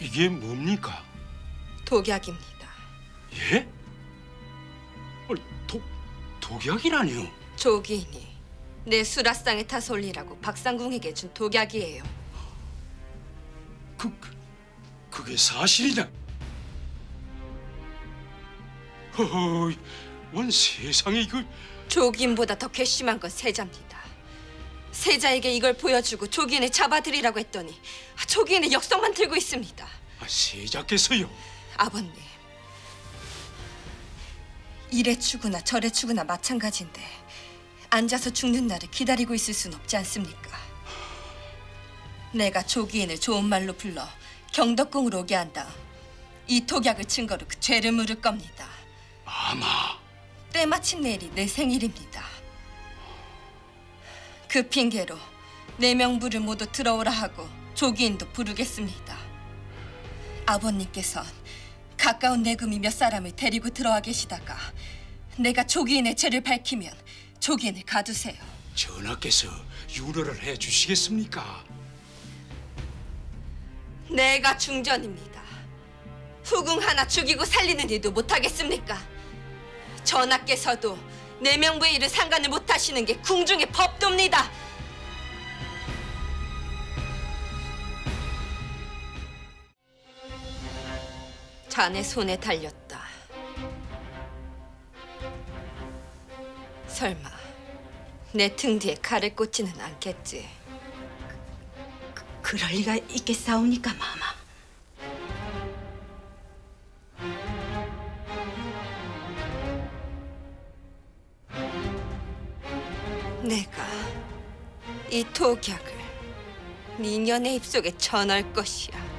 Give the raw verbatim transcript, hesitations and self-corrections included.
이게 뭡니까? 독약입니다. 예? 독, 독약이라니요? 조기인이 내 수라상의 타솔리라고 박상궁에게 준 독약이에요. 그, 그 그게 사실이냐? 허허, 원 세상에 이걸... 조기인보다 더 괘씸한 건 세자입니다. 세자에게 이걸 보여주고 조기인을 잡아들이라고 했더니 조기인의 역성만 들고 있습니다. 아, 세자께서요? 아버님, 이래 죽으나 저래 죽으나 마찬가지인데 앉아서 죽는 날을 기다리고 있을 순 없지 않습니까? 내가 조기인을 좋은 말로 불러 경덕궁으로 오게 한 다음 이 독약을 증거로 그 죄를 물을 겁니다. 아마 때마침 내일이 내 생일입니다. 그 핑계로 네 명부를 모두 들어오라 하고 조기인도 부르겠습니다. 아버님께선 가까운 내금이 몇 사람을 데리고 들어와 계시다가 내가 조기인의 죄를 밝히면 조기인을 가두세요. 전하께서 유례를 해주시겠습니까? 내가 중전입니다. 후궁 하나 죽이고 살리는 일도 못하겠습니까? 전하께서도 내 명부의 일을 상관을 못하시는 게 궁중의 법도입니다. 자네 손에 달렸다. 설마 내 등 뒤에 칼을 꽂지는 않겠지? 그, 그럴 리가 있겠사옵니까, 마마? 내가 이 독약을 네 년의 입속에 전할 것이야.